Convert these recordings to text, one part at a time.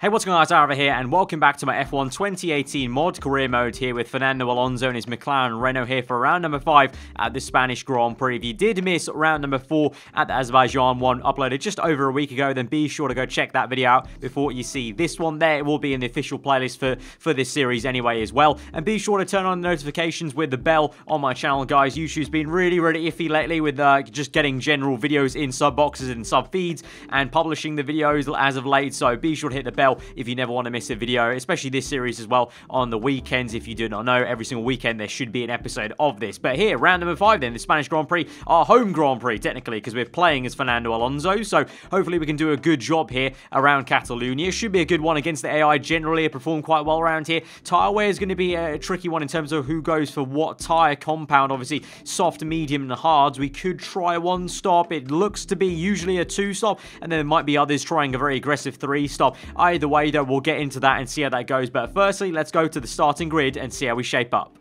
Hey, what's going on, it's aarava here, and welcome back to my F1 2018 mod career mode here with Fernando Alonso and his McLaren Renault here for round number 5 at the Spanish Grand Prix. If you did miss round number 4 at the Azerbaijan one uploaded just over a week ago, then be sure to go check that video out before you see this one there. It will be in the official playlist for this series anyway as well. And be sure to turn on the notifications with the bell on my channel, guys. YouTube's been really, really iffy lately with just getting general videos in sub boxes and sub feeds and publishing the videos as of late, so be sure to hit the bell if you never want to miss a video, especially this series as well on the weekends. If you do not know, every single weekend there should be an episode of this. But here, round number 5 then, the Spanish Grand Prix, our home Grand Prix technically, because we're playing as Fernando Alonso, so hopefully we can do a good job here around Catalonia. Should be a good one against the AI. Generally it performed quite well around here. Tyre wear is going to be a tricky one in terms of who goes for what tyre compound. Obviously soft, medium and hards. We could try one stop. It looks to be usually a 2-stop, and then there might be others trying a very aggressive 3-stop. Either way, though, we'll get into that and see how that goes. But firstly, let's go to the starting grid and see how we shape up.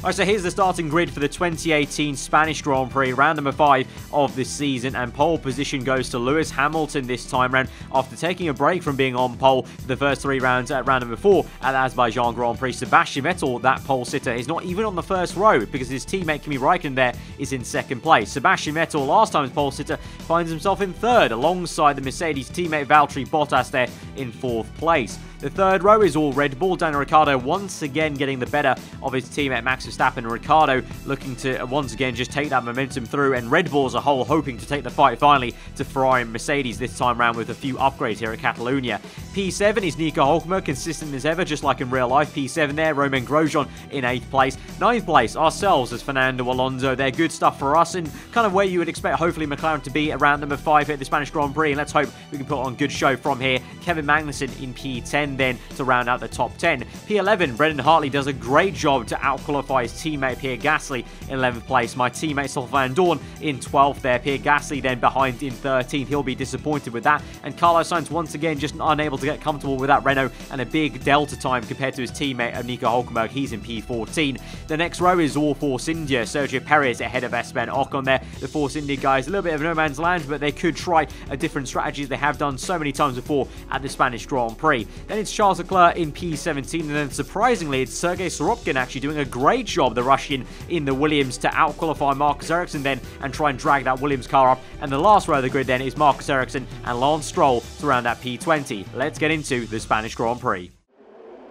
Alright, so here's the starting grid for the 2018 Spanish Grand Prix, round number 5 of this season, and pole position goes to Lewis Hamilton this time round after taking a break from being on pole for the first 3 rounds at round number 4 at the Azerbaijan Grand Prix. Sebastian Vettel, that pole sitter, is not even on the first row because his teammate Kimi Räikkönen there is in second place. Sebastian Vettel, last time's pole sitter, finds himself in third alongside the Mercedes teammate Valtteri Bottas there in fourth place. The third row is all Red Bull. Daniel Ricciardo once again getting the better of his teammate Max Verstappen. Ricciardo looking to once again just take that momentum through, and Red Bull as a whole hoping to take the fight finally to Ferrari and Mercedes this time round with a few upgrades here at Catalonia. P7 is Nico Hülkenberg, consistent as ever, just like in real life. P7 there, Romain Grosjean in 8th place. 9th place, ourselves as Fernando Alonso. They're good stuff for us and kind of where you would expect hopefully McLaren to be around number 5 at the Spanish Grand Prix, and let's hope we can put on good show from here. Kevin Magnussen in P10 then to round out the top 10. P11, Brendan Hartley does a great job to outqualify his teammate Pierre Gasly in 11th place. My teammate Stoffel Vandoorne in 12th there. Pierre Gasly then behind in 13th. He'll be disappointed with that. And Carlos Sainz once again just unable to get comfortable with that Renault, and a big delta time compared to his teammate Nico Hülkenberg. He's in P14. The next row is all Force India. Sergio Perez ahead of Esteban Ocon there. The Force India guys, a little bit of no man's land, but they could try a different strategy they have done so many times before at the Spanish Grand Prix. Then it's Charles Leclerc in P17, and then surprisingly it's Sergey Sorokin actually doing a great job, the Russian in the Williams, to outqualify Marcus Ericsson then and try and drag that Williams car up. And the last row of the grid then is Marcus Ericsson and Lance Stroll to round that P20. Let's get into the Spanish Grand Prix.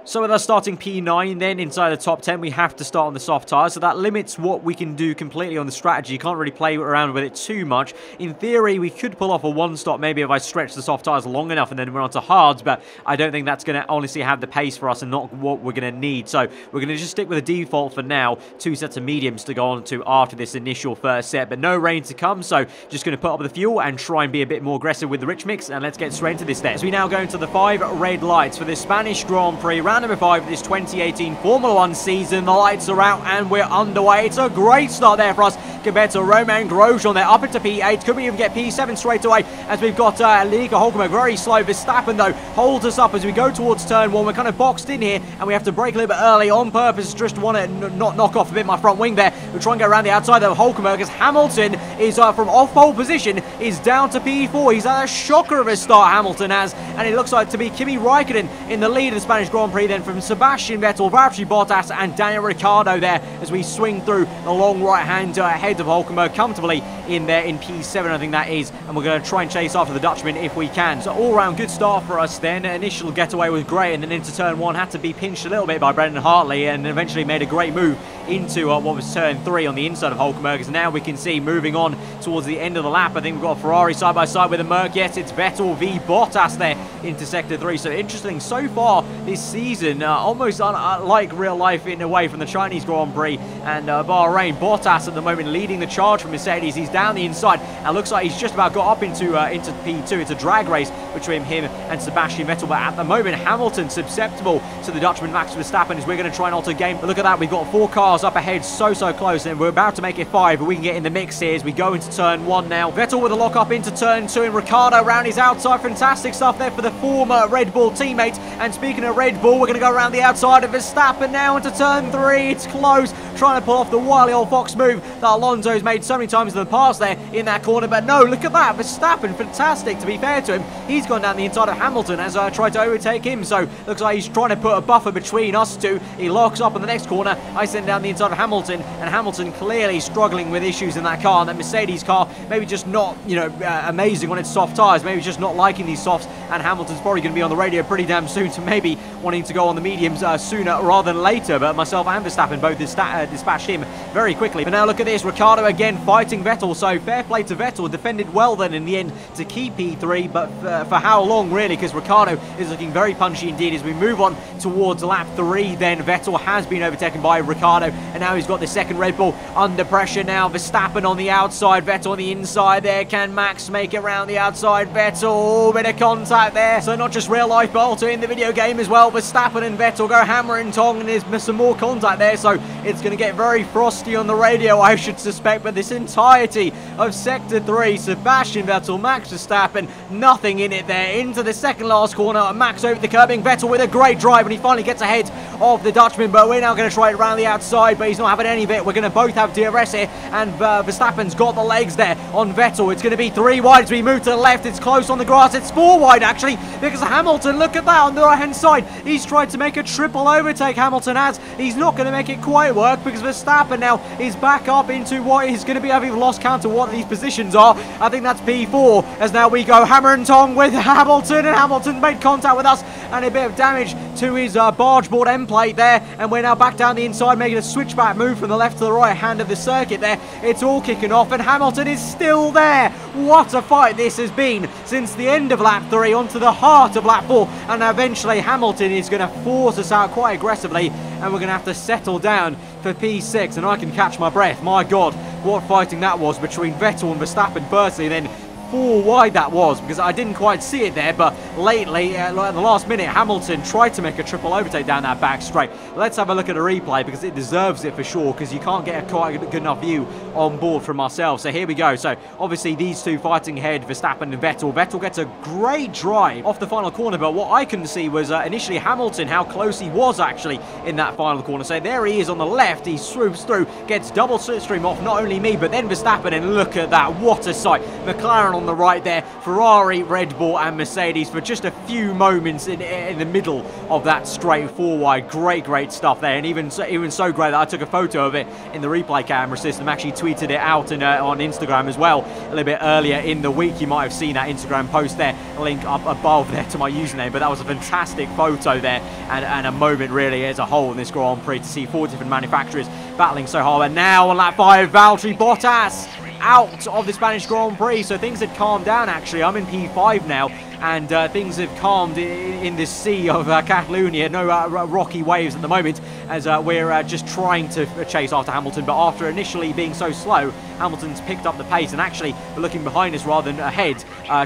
So with us starting P9 then, inside the top 10, we have to start on the soft tyres, so that limits what we can do completely on the strategy. You can't really play around with it too much. In theory, we could pull off a one-stop maybe if I stretch the soft tyres long enough and then we're onto hards, but I don't think that's going to honestly have the pace for us and not what we're going to need. So we're going to just stick with the default for now, 2 sets of mediums to go on to after this initial first set, but no rain to come, so just going to put up the fuel and try and be a bit more aggressive with the rich mix, and let's get straight into this there. So we now go into the 5 red lights for the Spanish Grand Prix, number 5 of this 2018 Formula 1 season. The lights are out and we're underway. It's a great start there for us compared to Romain Grosjean. They're up into P8. Could we even get P7 straight away, as we've got Nico Hülkenberg very slow. Verstappen, though, holds us up as we go towards turn 1. We're kind of boxed in here and we have to break a little bit early on purpose. Just want to not knock off a bit my front wing there. We'll try and get around the outside of Hülkenberg, as Hamilton is from off-pole position, is down to P4. He's had a shocker of a start, Hamilton has, and it looks like to be Kimi Räikkönen in the lead of the Spanish Grand Prix then from Sebastian Vettel, Valtteri Bottas and Daniel Ricciardo there as we swing through the long right-hander ahead of Hülkenberg comfortably in there in P7, I think that is, and we're going to try and chase after the Dutchman if we can. So all-round good start for us then. Initial getaway was great, and then into turn 1 had to be pinched a little bit by Brendan Hartley and eventually made a great move into what was turn 3 on the inside of Hülkenberg. As now we can see moving on towards the end of the lap, I think we've got a Ferrari side-by-side with a Merc. Yes, it's Vettel v Bottas there into sector 3. So interesting so far this season. Almost like real life in a way from the Chinese Grand Prix and Bahrain. Bottas at the moment leading the charge for Mercedes. He's down the inside and looks like he's just about got up into P2. It's a drag race between him and Sebastian Vettel, but at the moment Hamilton susceptible to the Dutchman Max Verstappen, as we're going to try and alter game. But look at that, we've got 4 cars up ahead, so close, and we're about to make it 5, but we can get in the mix here as we go into turn 1 now. Vettel with a lock up into turn 2, and Ricciardo round his outside. Fantastic stuff there for the former Red Bull teammate. And speaking of Red Bull, We're going to go around the outside of Verstappen now into turn three. It's close, trying to pull off the wily old fox move that Alonso's made so many times in the past there in that corner. But no, look at that. Verstappen, fantastic, to be fair to him. He's gone down the inside of Hamilton as I tried to overtake him. So looks like he's trying to put a buffer between us two. He locks up in the next corner. I send down the inside of Hamilton, and Hamilton clearly struggling with issues in that car. That Mercedes car, maybe just not, you know, amazing on its soft tyres. Maybe just not liking these softs, and Hamilton's probably going to be on the radio pretty damn soon to maybe wanting to go on the mediums sooner rather than later. But myself and Verstappen both dispatched him very quickly. But now look at this, Ricciardo again fighting Vettel, so fair play to Vettel, defended well then in the end to keep P3, but for how long really, because Ricciardo is looking very punchy indeed. As we move on towards lap 3 then, Vettel has been overtaken by Ricciardo, and now he's got the second Red Bull under pressure now. Verstappen on the outside, Vettel on the inside there. Can Max make it round the outside? Vettel, bit of contact there. So not just real life, but also in the video game as well. Verstappen and Vettel go hammer and tong, and there's some more contact there. So it's going to get very frosty on the radio, I should suspect. But this entirety of Sector 3, Sebastian Vettel, Max Verstappen, nothing in it there. Into the second last corner, Max over the curbing. Vettel with a great drive, and he finally gets ahead of the Dutchman. But we're now going to try it round the outside, but he's not having any of it. We're going to both have DRS here, and Verstappen's got the legs there on Vettel. It's going to be 3 wide as we move to the left. It's close on the grass. It's 4 wide actually, because Hamilton, look at that on the right hand side. He's tried to make a triple overtake, Hamilton has. He's not going to make it quite work because Verstappen now is back up into what is going to be, I've even lost count of what these positions are. I think that's P4, as now we go hammer and tong with Hamilton, and Hamilton made contact with us and a bit of damage to his barge board end plate there. And we're now back down the inside, making a switchback move from the left to the right hand of the circuit there. It's all kicking off, and Hamilton is still there. What a fight this has been since the end of lap 3 onto the heart of lap 4, and eventually Hamilton is going to force us out quite aggressively, and we're going to have to settle down for P6. And I can catch my breath. My God, what fighting that was between Vettel and Verstappen personally. Then 4 wide that was, because I didn't quite see it there, but lately at the last minute Hamilton tried to make a triple overtake down that back straight. Let's have a look at a replay, because it deserves it for sure, because you can't get a quite good enough view on board from ourselves. So here we go. So obviously these two fighting head, Verstappen and Vettel. Vettel gets a great drive off the final corner, but what I couldn't see was initially Hamilton, how close he was actually in that final corner. So there he is on the left, he swoops through, gets double slipstream off not only me but then Verstappen, and look at that, what a sight. McLaren on the right there, Ferrari, Red Bull and Mercedes for just a few moments in the middle of that straight 4 wide. Great stuff there, and even so great that I took a photo of it in the replay camera system, actually tweeted it out and on Instagram as well a little bit earlier in the week. You might have seen that Instagram post there, link up above there to my username. But that was a fantastic photo there, and a moment really as a whole in this Grand Prix to see 4 different manufacturers battling so hard. And now on lap 5, Valtteri Bottas out of the Spanish Grand Prix. So things had calmed down actually. I'm in P5 now, and things have calmed in this sea of Catalonia. No rocky waves at the moment, as we're just trying to chase after Hamilton. But after initially being so slow, Hamilton's picked up the pace, and actually looking behind us rather than ahead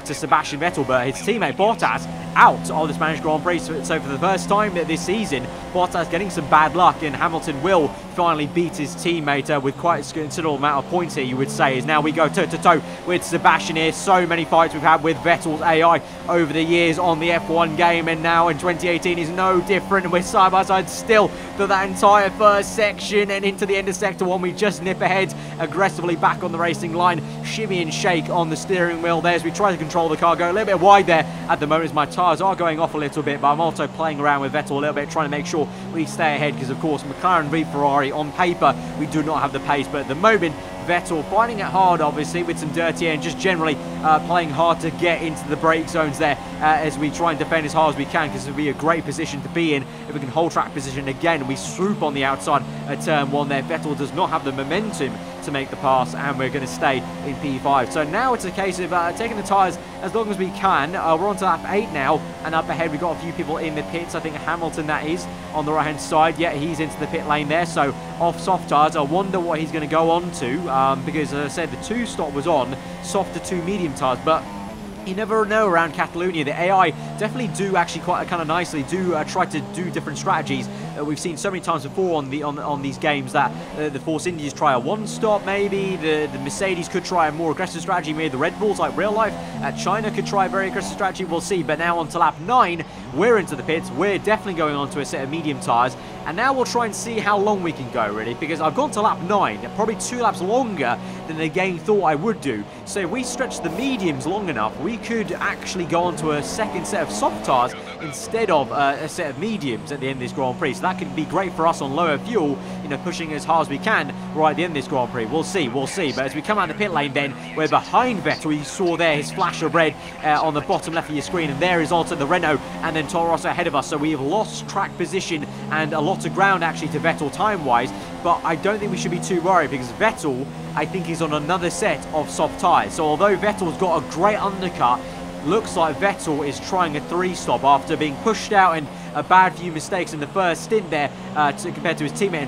to Sebastian Vettel. But his teammate Bottas out of the Spanish Grand Prix. So for the first time this season, Bottas getting some bad luck, and Hamilton will finally beat his teammate with quite a considerable amount of points here, you would say, as now we go toe-to-toe with Sebastian here. So many fights we've had with Vettel's AI over the years on the F1 game, and now in 2018 is no different. We're side by side still for that entire first section, and into the end of sector 1 we just nip ahead aggressively back on the racing line. Shimmy and shake on the steering wheel there as we try to control the car. Go a little bit wide there at the moment as my tyres are going off a little bit, but I'm also playing around with Vettel a little bit, trying to make sure we stay ahead, because of course McLaren v Ferrari on paper we do not have the pace, but at the moment Vettel finding it hard obviously with some dirty air, and just generally playing hard to get into the brake zones there as we try and defend as hard as we can, because it would be a great position to be in if we can hold track position. Again we swoop on the outside at turn 1 there. Vettel does not have the momentum to make the pass, and we're going to stay in P5. So now it's a case of taking the tyres as long as we can. We're on to lap 8 now, and up ahead we've got a few people in the pits. I think Hamilton that is on the right hand side. Yeah, he's into the pit lane there, so off soft tyres. I wonder what he's going to go on to, because as I said, the 2 stop was on softer 2 medium tyres, but you never know around Catalonia. The AI definitely do actually quite kind of nicely do try to do different strategies. We've seen so many times before on these games that the Force Indias try a 1 stop, maybe the Mercedes could try a more aggressive strategy, maybe the Red Bulls like real life China could try a very aggressive strategy, we'll see. But now on to lap 9 We're into the pits. We're definitely going on to a set of medium tyres. And now we'll try and see how long we can go, really, because I've gone to lap 9, probably 2 laps longer than the game thought I would do. So if we stretch the mediums long enough, we could actually go on to a second set of soft tyres instead of a set of mediums at the end of this Grand Prix. So that could be great for us on lower fuel, you know, pushing as hard as we can right at the end of this Grand Prix. We'll see. But as we come out of the pit lane then, we're behind Vettel. You saw there his flash of red on the bottom left of your screen, and there is also the Renault and then Toro Rosso ahead of us. So we have lost track position and a lot of ground actually to Vettel time-wise, but I don't think we should be too worried because Vettel, I think, is on another set of soft tyres. So although Vettel's got a great undercut, looks like Vettel is trying a 3-stop after being pushed out and a bad few mistakes in the first stint there compared to his teammate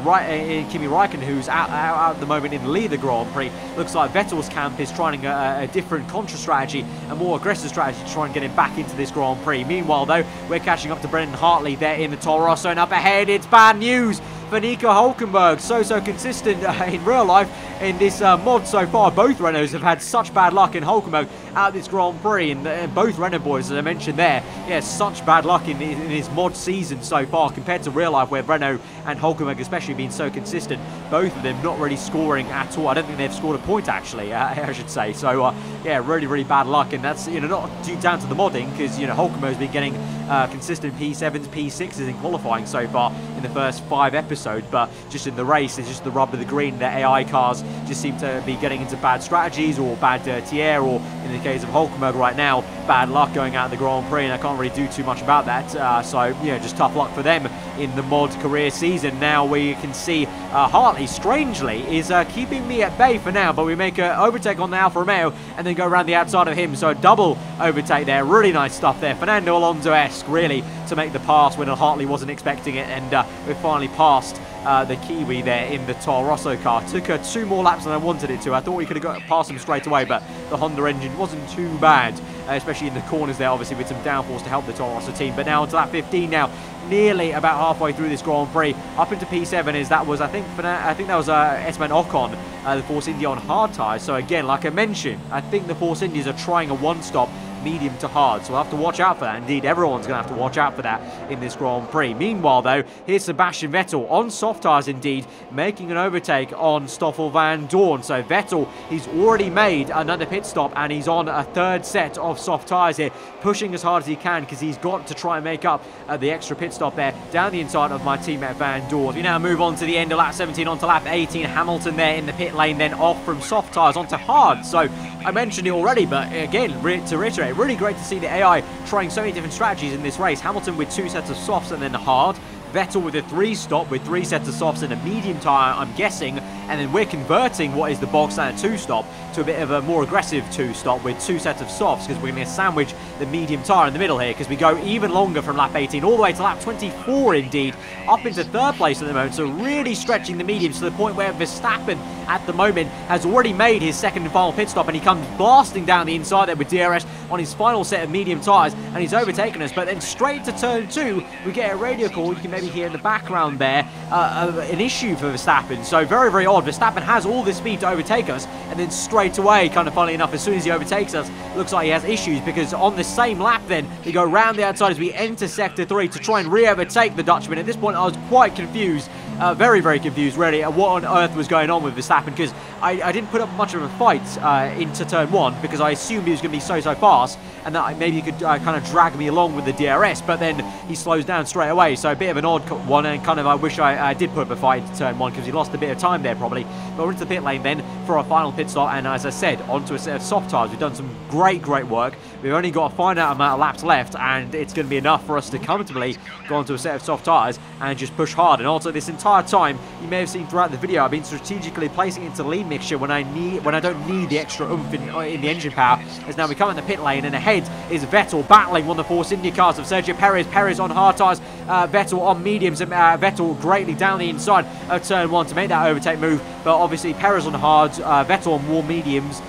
in Kimi Räikkönen, who's out at the moment in the lead of the Grand Prix. Looks like Vettel's camp is trying a different contra-strategy, a more aggressive strategy to try and get him back into this Grand Prix. Meanwhile, though, we're catching up to Brendan Hartley there in the Toro Rosso, and up ahead, it's bad news for Nico Hülkenberg. So consistent in real life in this mod so far. Both Renaults have had such bad luck in Hülkenberg out this Grand Prix, and both Renault boys, as I mentioned there, yeah, such bad luck in his mod season so far compared to real life, where Renault and Hülkenberg especially been so consistent. Both of them not really scoring at all. I don't think they've scored a point, actually, I should say. So yeah, really bad luck, and that's, you know, not due down to the modding, because, you know, Hülkenberg's been getting consistent P7s, P6s in qualifying so far in the first 5 episodes, but just in the race, it's just the rub of the green. The AI cars just seem to be getting into bad strategies or bad dirty air, or in the case of Hülkenberg right now, bad luck going out of the Grand Prix, and I can't really do too much about that. So, you know, just tough luck for them in the mod career season. Now we can see Hartley, strangely, is keeping me at bay for now, but we make an overtake on the Alfa Romeo and then go around the outside of him, so a double overtake there. Really nice stuff there. Fernando Alonso-esque, really, to make the pass when Hartley wasn't expecting it, and we finally passed the Kiwi there in the Toro Rosso car. Took her 2 more laps than I wanted it to. I thought we could have got past him straight away, but the Honda engine wasn't too bad, especially in the corners there, obviously, with some downforce to help the Toro Rosso team. But now onto lap 15 now, nearly about halfway through this Grand Prix, up into P7 is that was, I think that was Esteban Ocon, the Force India on hard tyres. So again, like I mentioned, I think the Force Indias are trying a one-stop medium to hard, so we'll have to watch out for that. Indeed, everyone's going to have to watch out for that in this Grand Prix. Meanwhile, though, here's Sebastian Vettel on soft tyres, indeed, making an overtake on Stoffel Vandoorne. So Vettel, he's already made another pit stop, and he's on a 3rd set of soft tyres here, pushing as hard as he can, because he's got to try and make up the extra pit stop there down the inside of my teammate Vandoorne. We now move on to the end of lap 17, onto lap 18. Hamilton there in the pit lane, then off from soft tyres onto hard. So I mentioned it already, but again, to reiterate, really great to see the AI trying so many different strategies in this race. Hamilton with 2 sets of softs and then hard. Vettel with a 3-stop with 3 sets of softs and a medium tyre, I'm guessing. And then we're converting what is the box and a 2-stop to a bit of a more aggressive 2-stop with 2 sets of softs, because we're going to sandwich the medium tyre in the middle here, because we go even longer from lap 18 all the way to lap 24, indeed, up into 3rd place at the moment. So really stretching the mediums to the point where Verstappen at the moment has already made his 2nd and final pit stop, and he comes blasting down the inside there with DRS on his final set of medium tyres, and he's overtaken us. But then straight to turn 2, we get a radio call. You can maybe hear in the background there an issue for Verstappen. So very odd. Verstappen has all this speed to overtake us, and then straight away, kind of funnily enough, as soon as he overtakes us, looks like he has issues, because on the same lap then we go round the outside as we enter sector 3 to try and re-overtake the Dutchman. At this point I was quite confused, very confused really, at what on earth was going on with Verstappen, because I didn't put up much of a fight into turn 1, because I assumed he was going to be so fast, and that maybe he could kind of drag me along with the DRS, but then he slows down straight away. So a bit of an odd one, and kind of I wish I did put up a fight into turn 1, because he lost a bit of time there probably. But we're into the pit lane then for our final pit stop, and as I said, onto a set of soft tyres. We've done some great work. We've only got a finite amount of laps left, and it's going to be enough for us to comfortably go onto a set of soft tyres and just push hard. And also this entire time, you may have seen throughout the video, I've been strategically placing it into lead mixture when I don't need the extra oomph in the engine power. As now we come in the pit lane, and ahead is Vettel battling one of the Force India cars of Sergio Perez. Perez on hard tyres, Vettel on mediums, and Vettel greatly down the inside of turn 1 to make that overtake move. But obviously Perez on hards, Vettel on more mediums.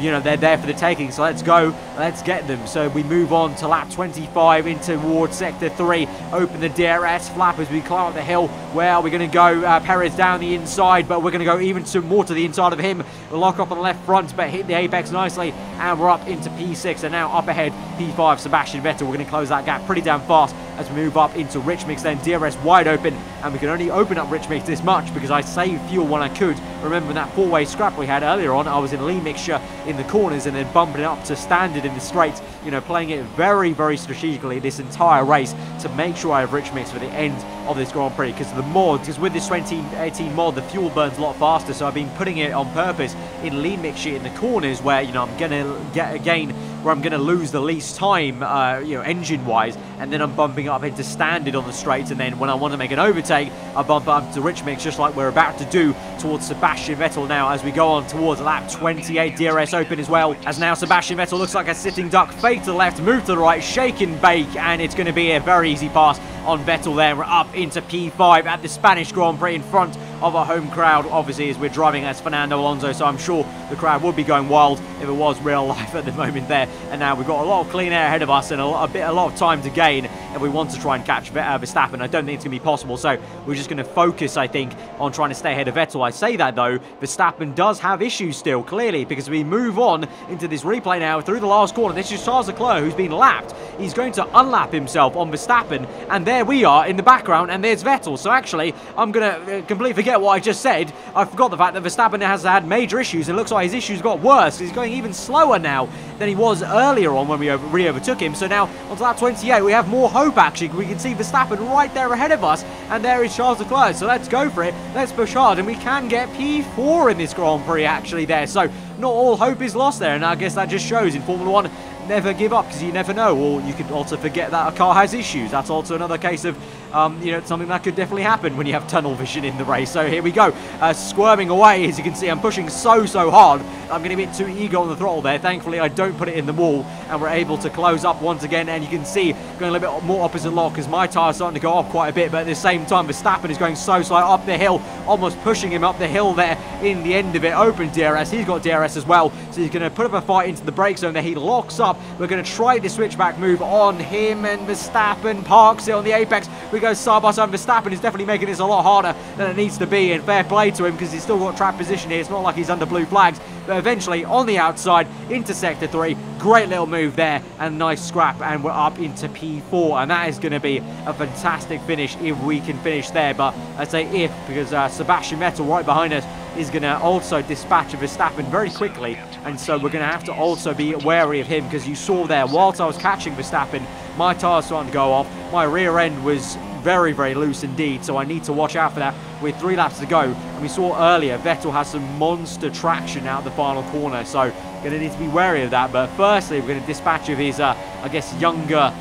You know, they're there for the taking, so let's go, let's get them. So we move on to lap 25 in towards sector 3, open the DRS flap as we climb up the hill. Where are we going to go? Perez down the inside, but we're going to go even more to the inside of him. We'll lock up on the left front, but hit the apex nicely, and we're up into P6, and now up ahead P5 Sebastian Vettel. We're going to close that gap pretty damn fast as we move up into Rich Mix. Then DRS wide open, and we can only open up Rich Mix this much because I saved fuel when I could. Remember that four-way scrap we had earlier on, I was in lean mixture in the corners and then bumping it up to standard in the straights, you know, playing it very, very strategically this entire race to make sure I have Rich Mix for the end of this Grand Prix, because the mod, because with this 2018 mod, the fuel burns a lot faster, so I've been putting it on purpose in lean mixture in the corners where, you know, I'm going to get again where I'm going to lose the least time, you know, engine-wise, and then I'm bumping up into standard on the straights, and then when I want to make an overtake, I bump up to Rich Mix, just like we're about to do towards Sebastian Vettel now as we go on towards lap 28, DRS open as well, as now Sebastian Vettel looks like a sitting duck, fade to the left, move to the right, shake and bake, and it's going to be a very easy pass on Vettel there. We're up into P5 at the Spanish Grand Prix in front of our home crowd, obviously, as we're driving as Fernando Alonso, so I'm sure the crowd would be going wild if it was real life at the moment there. And now we've got a lot of clean air ahead of us and a lot of time to gain if we want to try and catch Verstappen. I don't think it's going to be possible, so we're just going to focus, I think, on trying to stay ahead of Vettel. I say that, though, Verstappen does have issues still, clearly, because we move on into this replay now through the last corner. This is Charles Leclerc, who's been lapped. He's going to unlap himself on Verstappen, and there we are in the background, and there's Vettel. So actually, I'm going to completely forget what I just said. I forgot the fact that Verstappen has had major issues, and it looks like his issues got worse. He's going even slower now than he was earlier on when we re-overtook him. So now, onto lap 28, we have more hope, actually. We can see Verstappen right there ahead of us, and there is Charles Leclerc. So let's go for it. Let's push hard, and we can get P4 in this Grand Prix, actually, there. So not all hope is lost there, and I guess that just shows in Formula 1, never give up, because you never know, or you could also forget that a car has issues. That's also another case of, you know, something that could definitely happen when you have tunnel vision in the race. So here we go, squirming away, as you can see, I'm pushing so hard. I'm getting a bit too eager on the throttle there. Thankfully, I don't put it in the wall, and we're able to close up once again, and you can see, going a little bit more opposite lock, because my tire's starting to go off quite a bit, but at the same time, Verstappen is going so slow up the hill, almost pushing him up the hill there in the end of it. Open DRS, he's got DRS as well, so he's going to put up a fight into the brake zone there. He locks up. We're going to try the switchback move on him, and Verstappen parks it on the apex. We go side by side. Verstappen is definitely making this a lot harder than it needs to be, and fair play to him, because he's still got trap position here. It's not like he's under blue flags, but eventually on the outside into sector 3. Great little move there, and nice scrap, and we're up into P4, and that is going to be a fantastic finish if we can finish there. But I say if, because Sebastian Vettel right behind us is going to also dispatch Verstappen very quickly, and so we're going to have to also be wary of him, because you saw there, whilst I was catching Verstappen, my tires starting to go off, my rear end was very loose indeed, so I need to watch out for that with 3 laps to go. And we saw earlier Vettel has some monster traction out the final corner, so going to need to be wary of that. But firstly, we're going to dispatch of his, I guess, younger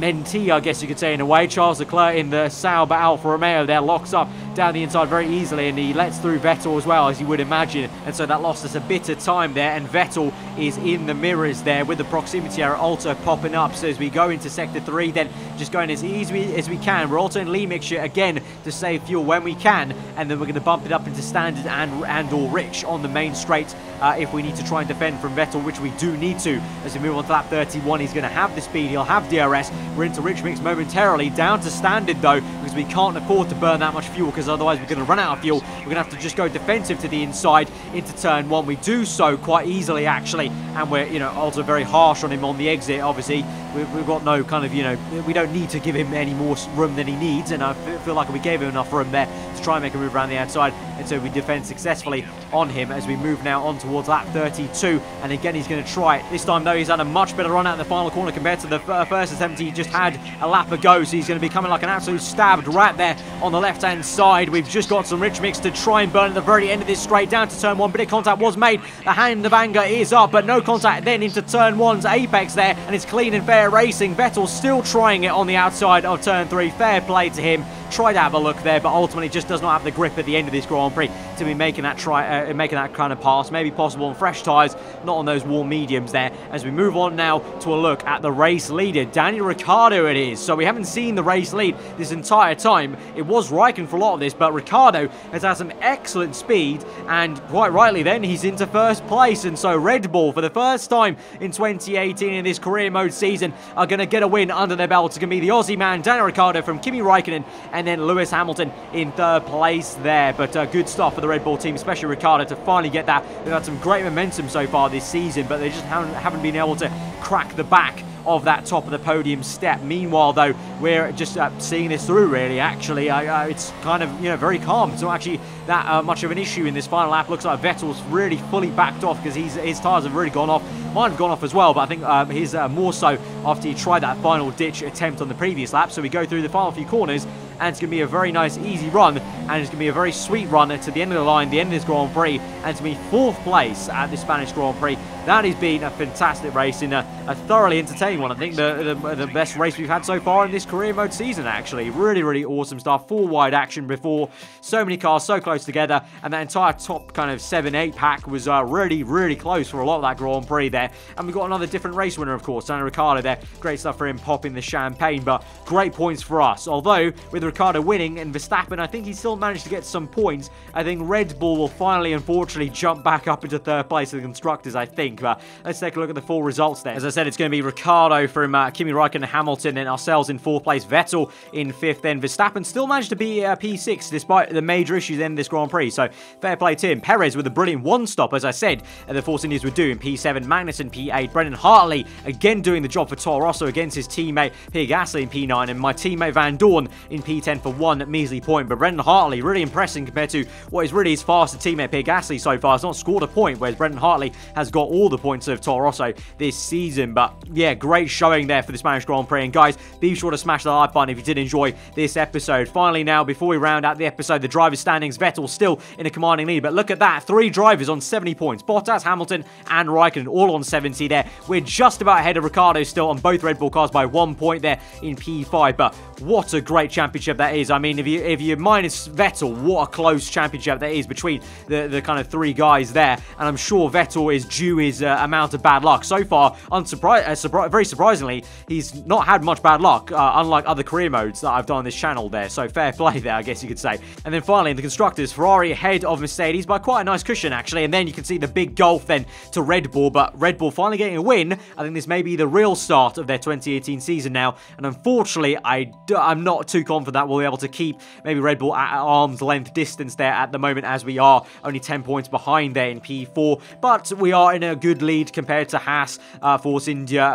mentee, I guess you could say in a way. Charles Leclerc in the Sauber Alfa Romeo there locks up down the inside very easily, and he lets through Vettel as well, as you would imagine. And so that lost us a bit of time there, and Vettel is in the mirrors there with the proximity error also popping up. So as we go into sector 3, then just going as easy as we can. We're also in lean mixture again to save fuel when we can, and then we're going to bump it up into standard and or rich on the main straight if we need to try and defend from Vettel, which we do need to. As we move on to lap 31, he's going to have the speed, he'll have DRS. We're into rich mix momentarily, down to standard though, because we can't afford to burn that much fuel, because otherwise we're going to run out of fuel. We're going to have to just go defensive to the inside into turn 1. We do so quite easily, actually, and we're, you know, also very harsh on him on the exit. Obviously, we've got no kind of, you know, we don't need to give him any more room than he needs, and I feel like we gave him enough room there to try and make a move around the outside, and so we defend successfully on him as we move now on towards lap 32. And again, he's going to try it this time though. He's had a much better run out in the final corner compared to the first attempt he just had a lap ago, so he's going to be coming like an absolute stabbed rat there on the left hand side. We've just got some rich mix to try and burn at the very end of this straight, down to turn 1. Bit of contact was made, the hand of anger is up, but no contact then into turn 1's apex there, and it's clean and fair racing. Vettel still trying it on the outside of turn 3. Fair play to him, tried to have a look there, but ultimately just does not have the grip at the end of this Grand Prix to be making that try, making that kind of pass. Maybe possible on fresh tyres, not on those warm mediums there. As we move on now to a look at the race leader, Daniel Ricciardo it is. So we haven't seen the race lead this entire time. It was Raikkonen for a lot of this, but Ricciardo has had some excellent speed, and quite rightly then, he's into first place. And so Red Bull, for the first time in 2018 in this career mode season, are going to get a win under their belt. It's going to be the Aussie man, Daniel Ricciardo, from Kimi Räikkönen, and then Lewis Hamilton in third place there. But good stuff for the the Red Bull team, especially Ricciardo, to finally get that. They've had some great momentum so far this season, but they just haven't been able to crack the back of that top of the podium step. Meanwhile, though, we're just seeing this through, really, actually. It's kind of, very calm. It's not actually that much of an issue in this final lap. Looks like Vettel's really fully backed off because his tyres have really gone off. Mine have gone off as well, but I think his more so after he tried that final ditch attempt on the previous lap. So we go through the final few corners, and it's going to be a very nice, easy run, and it's going to be a very sweet run to the end of the line, the end of this Grand Prix, and to be 4th place at the Spanish Grand Prix. That has been a fantastic race, and a thoroughly entertaining one. I think the best race we've had so far in this career mode season, actually. Really, really awesome stuff. Full wide action before. So many cars so close together, and that entire top kind of 7-8 pack was really, really close for a lot of that Grand Prix there. And we've got another different race winner, of course, Daniel Ricciardo there. Great stuff for him popping the champagne, but great points for us. Although, with Ricciardo winning and Verstappen, I think he still managed to get some points. I think Red Bull will finally, unfortunately, jump back up into 3rd place in the Constructors, I think. But let's take a look at the full results there. As I said, it's going to be Ricciardo from Kimi Räikkönen, Hamilton, and ourselves in 4th place. Vettel in 5th, then Verstappen still managed to be P6 despite the major issues in this Grand Prix. So fair play to him. Perez with a brilliant one-stop, as I said, the Force Indias would do in P7. Magnussen P8. Brendan Hartley again doing the job for Toro Rosso against his teammate Pierre Gasly in P9, and my teammate Vandoorne in P10 for one measly point. But Brendan Hartley really impressing compared to what is really his faster teammate Pierre Gasly so far. He's not scored a point, whereas Brendan Hartley has got all the points of Toro Rosso this season. But yeah, great showing there for the Spanish Grand Prix. And guys, be sure to smash that like button if you did enjoy this episode. Finally now, before we round out the episode, the driver's standings. Vettel still in a commanding lead, but look at that. 3 drivers on 70 points. Bottas, Hamilton and Raikkonen all on 70 there. We're just about ahead of Ricciardo still on both Red Bull cars by 1 point there in P5. But what a great championship that is. I mean, if you minus Vettel, what a close championship that is between the kind of 3 guys there. And I'm sure Vettel is due his amount of bad luck. So far, very surprisingly, he's not had much bad luck, unlike other career modes that I've done on this channel there. So fair play there, I guess you could say. And then finally, in the Constructors, Ferrari ahead of Mercedes by quite a nice cushion, actually. And then you can see the big gulf then to Red Bull, but Red Bull finally getting a win. I think this may be the real start of their 2018 season now. And unfortunately, I'm not too confident that we'll be able to keep maybe Red Bull at arm's length distance there at the moment, as we are only 10 points behind there in P4. But we are in a good lead compared to Haas, Force India,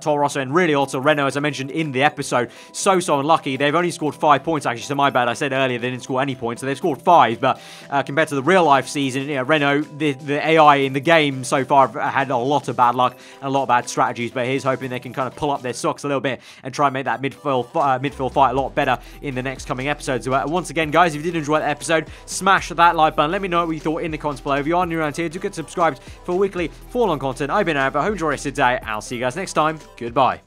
Toro Rosso, and really also Renault, as I mentioned in the episode. So unlucky. They've only scored 5 points, actually. So my bad. I said earlier they didn't score any points. So they've scored 5. But compared to the real life season, Renault, the AI in the game so far had a lot of bad luck and a lot of bad strategies. But here's hoping they can kind of pull up their socks a little bit and try and make that midfield fight a lot better in the next coming episodes. So, once again, guys, if you did enjoy the episode, smash that like button. Let me know what you thought in the comments below. If you are new around here, do get subscribed for weekly Formula 1 content. I've been Aarava. Hope you enjoy the rest of the day. I'll see you guys next time. Goodbye.